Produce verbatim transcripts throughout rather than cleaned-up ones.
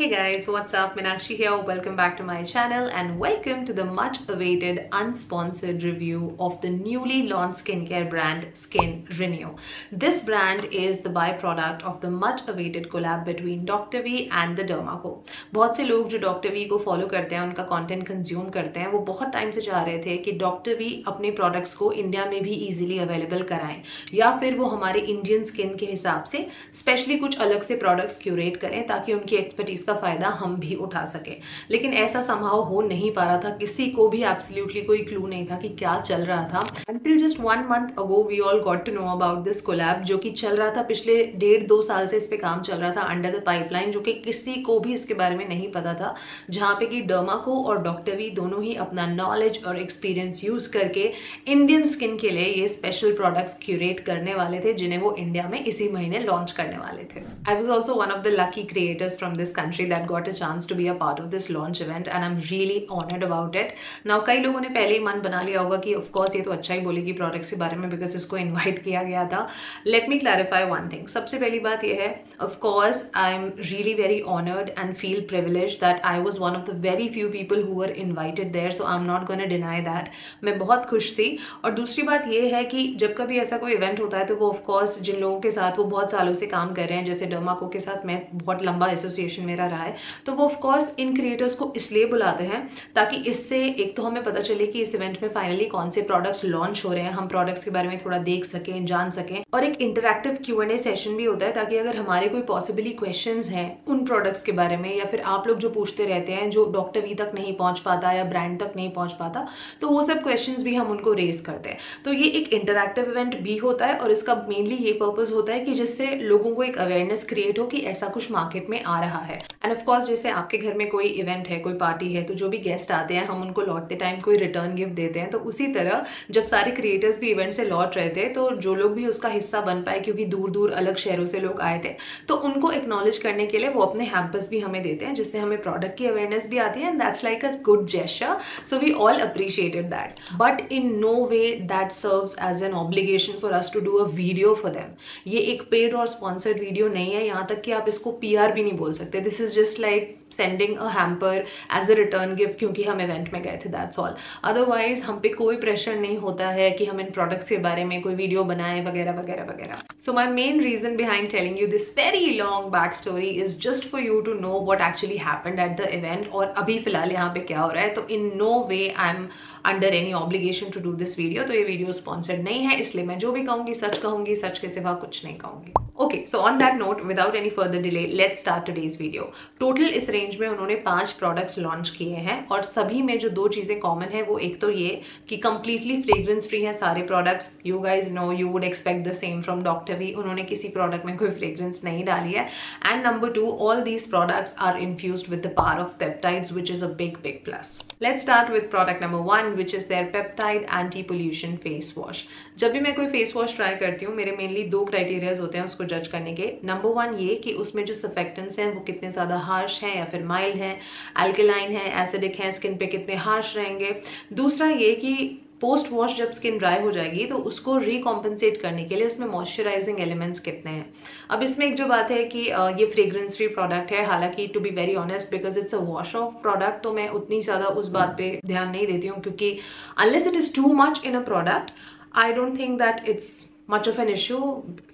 Hey guys, what's up? Meenakshi here. Welcome back to my channel and welcome to the much awaited unsponsored review of the newly launched skincare brand Skin Renew. This brand is the byproduct of the much awaited collab between Doctor V and the Dermaco. बहुत से लोग जो Doctor V को follow करते हैं, उनका content consume करते हैं, वो बहुत time से चाह रहे थे कि Doctor V अपने products को India में भी easily available कराएं या फिर वो हमारे Indian skin के हिसाब से specially कुछ अलग से products curate करें ताकि उनकी expertise का फायदा हम भी उठा सके, लेकिन ऐसा संभव हो नहीं पा रहा था. किसी को भी एब्सोल्युटली कोई क्लू नहीं था कि क्या चल रहा था until just one month ago we all got to know about this collab जो कि चल रहा था पिछले डेढ़ दो साल से. इस पे काम चल रहा था अंडर द पाइपलाइन, जो कि किसी को भी इसके बारे में नहीं पता था, जहाँ पे कि डर्माको और डॉक्टर वी दोनों ही अपना नॉलेज और एक्सपीरियंस यूज करके इंडियन स्किन के लिए ये स्पेशल प्रोडक्ट्स क्यूरेट करने वाले थे, जिन्हें वो इंडिया में इसी महीने लॉन्च करने वाले थे. I was also one of the lucky creators from this country that got a chance to be a part of this launch event and I'm really honored about it. Now कई लोगों ने पहले ही मन बना लिया होगा कि of course ये तो अच्छा ही बोलेगी products के बारे में because इसको invite किया गया था. Let me clarify one thing. सबसे पहली बात ये है, of course I'm really very honored and feel privileged that I was one of the very few people who were invited there, so I'm not going to deny that. मैं बहुत खुश थी. और दूसरी बात ये है कि जब कभी ऐसा कोई event होता है तो वो of course जिन लोगों के साथ वो बहुत सालों से काम कर रहे हैं, जैसे डर्माको के साथ मैं बहुत लंबा एसोसिएशन मेरा रहा है, तो वो ऑफ कोर्स इन क्रिएटर्स को इसलिए बुलाते हैं ताकि इससे एक तो हमें पता चले कि इस इवेंट में फाइनली कौन से प्रोडक्ट्स लॉन्च हो रहे हैं, हम प्रोडक्ट्स के बारे में थोड़ा देख सकें, जान सकें, और एक interactive Q and A session भी होता है ताकि अगर हमारे कोई पॉसिबली क्वेश्चंस हैं उन प्रोडक्ट्स के बारे में, या फिर आप लोग जो पूछते रहते हैं जो डॉक्टर वी तक नहीं पहुंच पाता या ब्रांड तक नहीं पहुंच पाता, तो वो सब क्वेश्चंस भी हम उनको रेज करते हैं. तो ये एक इंटरैक्टिव इवेंट भी होता है और इसका मेनली ये पर्पज होता है कि जिससे लोगों को एक अवेयरनेस क्रिएट हो कि ऐसा कुछ मार्केट में आ रहा है. एंड ऑफ कोर्स जैसे आपके घर में कोई इवेंट है, कोई पार्टी है, तो जो भी गेस्ट आते हैं हम उनको लौटते टाइम कोई रिटर्न गिफ्ट देते हैं, तो उसी तरह जब सारे क्रिएटर्स भी इवेंट से लौट रहे थे तो जो लोग भी उसका हिस्सा बन पाए, क्योंकि दूर दूर अलग शहरों से लोग आए थे, तो उनको एक्नॉलेज करने के लिए वो अपने हैम्पर्स भी हमें देते हैं, जिससे हमें प्रोडक्ट की अवेयरनेस भी आती है. And that's like a good gesture, so we all appreciated that, but in no way that serves as an obligation for us to do a video for them. ये एक पेड और sponsored video नहीं है, यहाँ तक कि आप इसको पी आर भी नहीं बोल सकते. This is just like sending a hamper as a return gift क्योंकि हम event में गए थे, that's all. Otherwise हम पे कोई pressure नहीं होता है कि हम इन products के बारे में कोई video बनाएं वगैरह वगैरह वगैरह. So my main reason behind telling you this very long backstory is just for you to know what actually happened at the event और अभी फिलहाल यहाँ पे क्या हो रहा है. तो in no way I'm under any obligation to do this video. तो ये video sponsored नहीं है, इसलिए मैं जो भी कहूँगी सच कहूँगी, सच के सिवा कुछ नहीं कहूँगी. Okay, so on that note, without any further delay, let's start today's video. Total इस रेंज में उन्होंने पांच प्रोडक्ट्स लॉन्च किए हैं और सभी में जो दो चीजें कॉमन है, वो एक तो ये कि कंप्लीटली फ्रेग्रेंस फ्री हैं सारे products. You guys know, you would expect the same from doctor V. उन्होंने किसी प्रोडक्ट में कोई फ्रेग्रेंस नहीं डाली है. And number two, all these products are infused with the power of peptides, which is a big big plus. Let's start with product number one, which is their peptide anti pollution face wash. जब भी मैं कोई face wash try करती हूँ, मेरे mainly दो criterias होते हैं उसको जज करने के. नंबर वन ये कि उसमें जो सर्फेक्टेंट्स हैं वो कितने ज़्यादा हार्श हैं या फिर माइल्ड हैं, अल्कलाइन हैं, एसिडिक हैं, स्किन पे कितने हार्श रहेंगे. दूसरा ये कि पोस्ट वॉश जब स्किन ड्राई हो जाएगी तो उसको रिकॉम्पनसेट करने के लिए उसमें मॉइस्चराइजिंग एलिमेंट्स कितने हैं. अब इसमें एक जो बात है कि ये फ्रेग्रेंस फ्री प्रोडक्ट है, हालांकि to be very honest because it's a wash off product, तो मैं उतनी ज़्यादा उस बात पे ध्यान नहीं देती हूँ, क्योंकि unless it is too much in a product I don't think that it's much of an issue.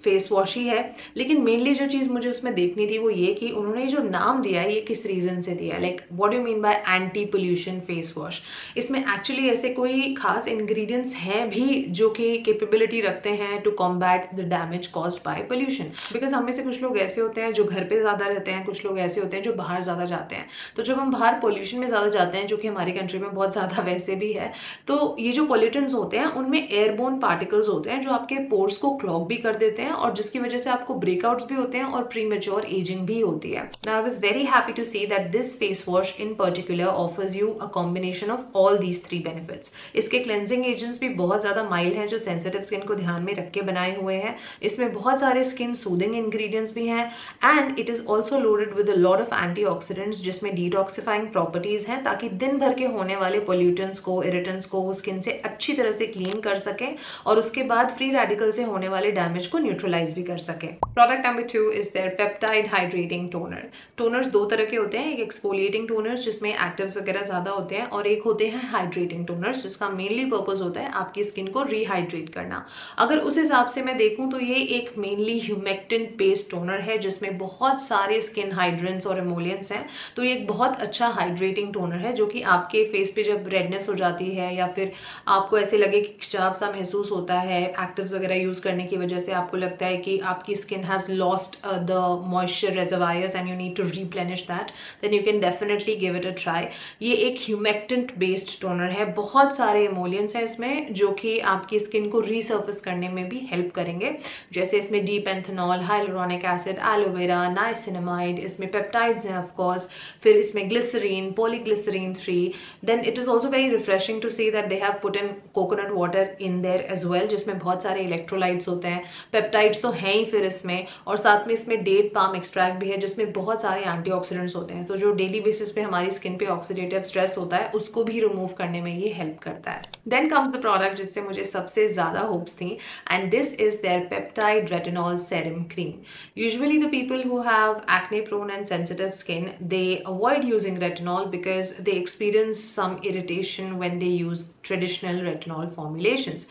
Face wash ही है, लेकिन मेनली जो चीज़ मुझे उसमें देखनी थी वो ये कि उन्होंने जो नाम दिया है ये किस रीज़न से दिया है, like what do you mean by anti pollution face wash. इसमें एक्चुअली ऐसे कोई खास इंग्रेडिएंट्स हैं भी जो कि कैपेबिलिटी रखते हैं to combat the damage caused by pollution, because हम में से कुछ लोग ऐसे होते हैं जो घर पर ज़्यादा रहते हैं, कुछ लोग ऐसे होते हैं जो बाहर ज़्यादा जाते हैं. तो जब हम बाहर पोल्यूशन में ज़्यादा जाते हैं, जो कि हमारी कंट्री में बहुत ज़्यादा वैसे भी है, तो ये जो पोल्यूटेंट्स होते हैं उनमें एयरबोर्न पार्टिकल्स होते हैं जो आपके पोर्स को क्लॉग भी कर देते हैं और जिसकी वजह से आपको ब्रेकआउट्स भी होते हैं और प्रीमेच्योर एजिंग भी होती है. Now I was very happy to see that this face wash in particular offers you a combination of all these three benefits. इसके क्लेंजिंग एजेंट्स भी बहुत ज़्यादा माइल्ड हैं जो सेंसिटिव स्किन को ध्यान में रख के बनाए हुए हैं. इसमें बहुत सारे स्किन सूदिंग इंग्रेडिएंट्स भी हैं and it is also loaded with a lot of antioxidants जिसमें डिटॉक्सिफाइंग प्रॉपर्टीज़ हैं, ताकि दिन भर के होने वाले पोल्यूटेंट्स को, इरिटेंट्स को स्किन से अच्छी तरह से क्लीन कर सकें और उसके बाद फ्री रेडिकल्स से होने वाले डैमेज को न्यूट्रलाइज भी कर सके। Product number two is their peptide hydrating toner. Toners दो तरह के होते हैं, एक एक्सफोलिएटिंग टोनर्स जिसमें एक्टिव्स वगैरह ज़्यादा होते हैं और एक होते हैं हाइड्रेटिंग टोनर्स जिसका मेनली पर्पज होता है आपकी स्किन को रिहाइड्रेट करना। अगर उस हिसाब से मैं देखूँ तो ये एक मेनली ह्यूमेक्टेंट बेस्ड टोनर है जिसमें बहुत सारे स्किन हाइड्रेंट्स और एमोलियंट्स हैं, तो ये एक बहुत अच्छा हाइड्रेटिंग टोनर है जो कि आपके फेस पे जब रेडनेस हो जाती है या फिर आपको ऐसे लगे कि खिंचाव सा महसूस होता है, एक्टिव्स वगैरह यूज़ करने की वजह से आपको लगता है कि आपकी skin has lost the moisture reservoirs and you need to replenish that, then you can definitely give it a try. ये एक ह्यूमेक्टेंट बेस्ड टोनर है, बहुत सारे एमोलियंट्स हैं इसमें जो कि आपकी स्किन को रीसर्फिस करने में भी हेल्प करेंगे। जैसे इसमें D panthenol, hyaluronic acid, aloe vera, niacinamide, इसमें पेप्टाइड्स हैं ऑफकोर्स, फिर इसमें glycerin, polyglycerin three. Then it is also very refreshing to see that they have put in coconut water in their as well, जिसमें बहुत सारे इलेक्ट्रोलाइट्स होते हैं, पेप्टाइड्स तो हैं ही, फिर इसमें और साथ में इसमें डेट पाम एक्सट्रैक्ट भी है जिसमें बहुत सारे एंटीऑक्सीडेंट्स होते हैं, तो जो डेली बेसिस पे हमारी स्किन पे ऑक्सीडेटिव स्ट्रेस होता है उसको भी रिमूव करने में ये हेल्प करता है। देन कम्स द प्रोडक्ट जिससे मुझे सबसे ज़्यादा होप्स थी, and this is their peptide retinol serum cream. Usually the people who have acne prone and sensitive skin they avoid using retinol because they experience some irritation when they use traditional retinol formulations.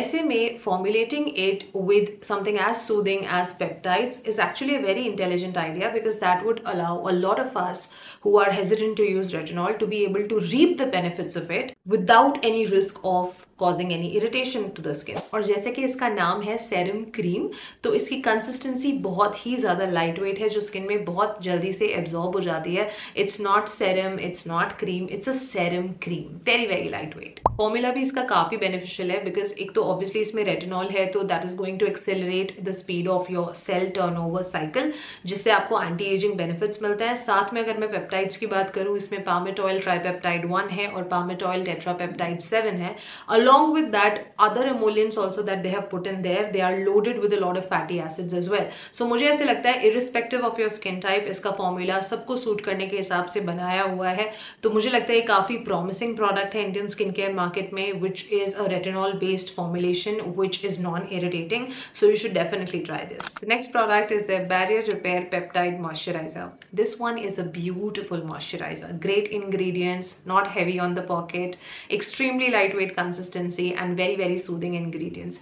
ऐसे में formulating it with something as soothing as peptides is actually a very intelligent idea because that would allow a lot of us who are hesitant to use retinol to be able to reap the benefits of it without any risk of causing any irritation to the skin. और जैसे कि इसका नाम है serum cream, तो इसकी consistency बहुत ही ज़्यादा लाइट वेट है जो स्किन में बहुत जल्दी से एब्जॉर्ब हो जाती है। It's not serum, it's not cream, it's a serum cream, very very light weight. Formula भी इसका काफ़ी बेनिफिशियल है बिकॉज एक तो ऑब्वियसली इसमें रेटिनॉल है तो that is going to accelerate the speed of your cell turnover cycle, जिससे आपको एंटी एजिंग बेनिफिट्स मिलते हैं। साथ में अगर मैं पेप्टाइड्स की बात करूँ, इसमें पामटॉयल ट्राइपेप्टाइड वन है और पामटॉयल टेट्रापेप्टाइड सेवन है। Along with that, other emollients also that they have put in there, they are loaded with a lot of fatty acids as well. So मुझे ऐसे लगता है irrespective of your skin type, इसका formula सबको suit करने के हिसाब से बनाया हुआ है, तो मुझे लगता है काफ़ी promising product है Indian skin care market में, which is a retinol based formulation which is non-irritating. So you should definitely try this. The next product is their barrier repair peptide moisturizer. This one is a beautiful moisturizer. Great ingredients, not heavy on the pocket, extremely lightweight consistency. And very very soothing ingredients.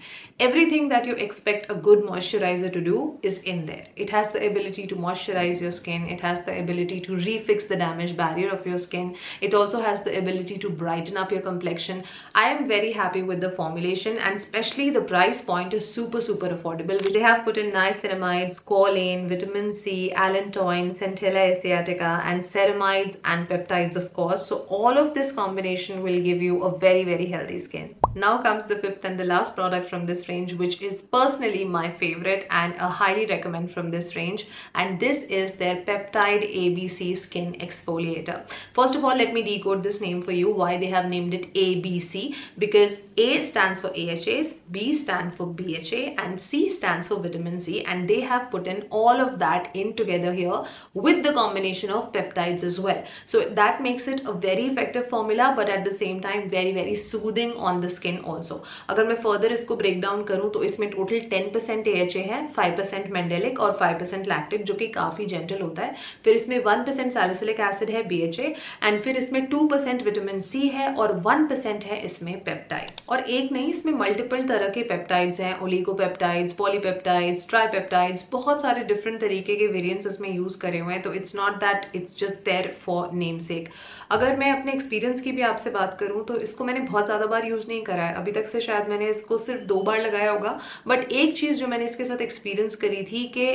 Everything that you expect a good moisturizer to do is in there. It has the ability to moisturize your skin. It has the ability to refix the damaged barrier of your skin. It also has the ability to brighten up your complexion. I am very happy with the formulation and especially the price point is super super affordable. They have put in niacinamide, squalane, vitamin C, allantoin, centella asiatica, and ceramides and peptides of course. So all of this combination will give you a very very healthy skin. Now comes the fifth and the last product from this range, which is personally my favorite and a highly recommend from this range, and this is their peptide A B C skin exfoliator. First of all, let me decode this name for you, why they have named it A B C, because A stands for A H As, B stands for B H A, and C stands for vitamin C, and they have put in all of that in together here with the combination of peptides as well. So that makes it a very effective formula, but at the same time very very soothing on the skin also. अगर मैं further इसको break down करूँ तो इसमें total ten percent A H A है, five percent mandelic और five percent lactic जो कि काफ़ी gentle होता है, फिर इसमें one percent salicylic acid है B H A, and फिर इसमें two percent vitamin C है और one percent है इसमें peptides। और एक नहीं, इसमें multiple तरह के peptides हैं, oligopeptides, polypeptides, tripeptides, बहुत सारे different तरीके के variants इसमें use करे हुए हैं, तो it's not that it's just there for namesake। अगर मैं अपने experience की भी आपसे बात करूँ तो इसको मैंने बहुत ज़्यादा बार यूज़ नहीं करा है, अभी तक से शायद मैंने इसको सिर्फ दो बार लगाया होगा, बट एक चीज़ जो मैंने इसके साथ एक्सपीरियंस करी थी कि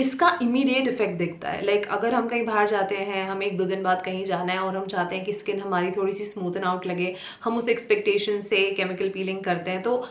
इसका इमीडिएट इफेक्ट दिखता है। लाइक like, अगर हम कहीं बाहर जाते हैं, हमें एक दो दिन बाद कहीं जाना है और हम चाहते हैं कि स्किन हमारी थोड़ी सी स्मूथन आउट लगे, हम उस एक्सपेक्टेशन से केमिकल पीलिंग करते हैं, तो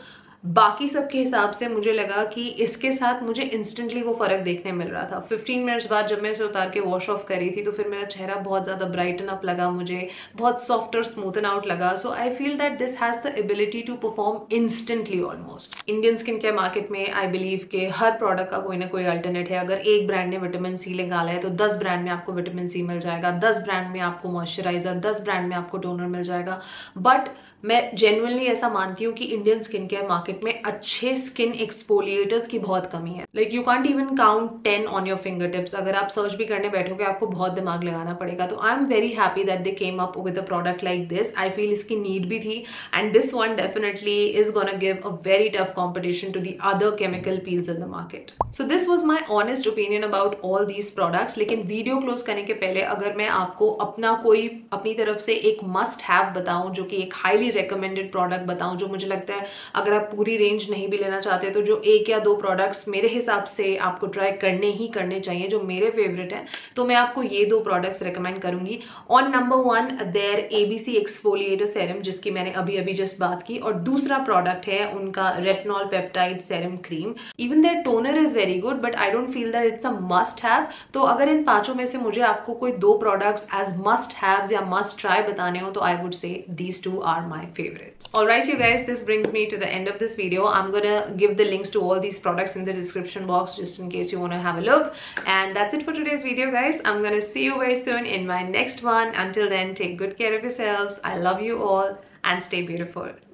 बाकी सबके हिसाब से मुझे लगा कि इसके साथ मुझे इंस्टेंटली वो फ़र्क देखने मिल रहा था। पंद्रह मिनट्स बाद जब मैं इसे उतार के वॉश ऑफ करी थी तो फिर मेरा चेहरा बहुत ज़्यादा ब्राइटन अप लगा, मुझे बहुत सॉफ्ट और स्मूथन आउट लगा। So I feel that this has the ability to perform instantly almost. Indian skin care market में आई बिलीव के हर प्रोडक्ट का कोई ना कोई अल्टरनेट है। अगर एक ब्रांड ने विटामिन सी निकाला है तो दस ब्रांड में आपको विटामिन सी मिल जाएगा, दस ब्रांड में आपको मॉइस्चराइजर, दस ब्रांड में आपको टोनर मिल जाएगा। बट मैं जेन्युइनली ऐसा मानती हूँ कि Indian skin care market market में अच्छे स्किन एक्सफोलिएटर्स की बहुत कमी है। Like you can't even count ten on your finger tips. अगर आप सर्च भी करने बैठोगे आपको बहुत दिमाग लगाना पड़ेगा। तो I am very happy that they came up with a product like this. I feel इसकी नीड भी थी and this one definitely is gonna give a very tough competition to the other chemical peels in the market. So this was my honest opinion about all these products. लेकिन video close करने के पहले अगर मैं आपको अपना कोई अपनी तरफ से एक मस्ट हैव बताऊं, जो कि एक हाईली रिकमेंडेड प्रोडक्ट बताऊं, जो मुझे लगता है अगर आप पूरी रेंज नहीं भी लेना चाहते तो जो एक या दो प्रोडक्ट्स मेरे हिसाब से आपको ट्राई करने ही करने चाहिए जो मेरे फेवरेट हैं, तो मैं आपको ये दो प्रोडक्ट्स रिकमेंड करूंगी। On number one their ABC exfoliator serum, जिसकी मैंने अभी अभी जस्ट बात की, और दूसरा प्रोडक्ट है उनका retinol peptide serum cream. Even their toner is very good but I don't feel that it's a must have. तो अगर इन पांचों में से मुझे आपको कोई दो प्रोडक्ट्स एज मस्ट हैव्स या मस्ट ट्राई बताने हो तो I would say these two are my favorites. All right you guys, this brings me to the end of this video. I'm gonna give the links to all these products in the description box just in case you want to have a look. And that's it for today's video guys. I'm gonna see you very soon in my next one. Until then, take good care of yourselves. I love you all and stay beautiful.